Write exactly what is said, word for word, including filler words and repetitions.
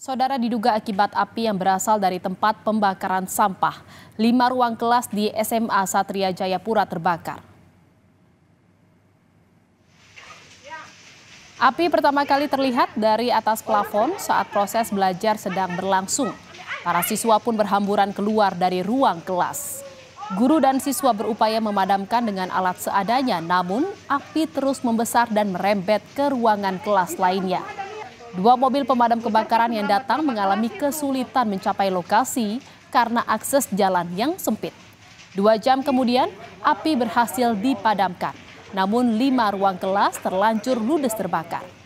Saudara, diduga akibat api yang berasal dari tempat pembakaran sampah, lima ruang kelas di S M A Satria Jayapura terbakar. Api pertama kali terlihat dari atas plafon saat proses belajar sedang berlangsung. Para siswa pun berhamburan keluar dari ruang kelas. Guru dan siswa berupaya memadamkan dengan alat seadanya, namun api terus membesar dan merembet ke ruangan kelas lainnya. Dua mobil pemadam kebakaran yang datang mengalami kesulitan mencapai lokasi karena akses jalan yang sempit. Dua jam kemudian, api berhasil dipadamkan. Namun lima ruang kelas terlanjur ludes terbakar.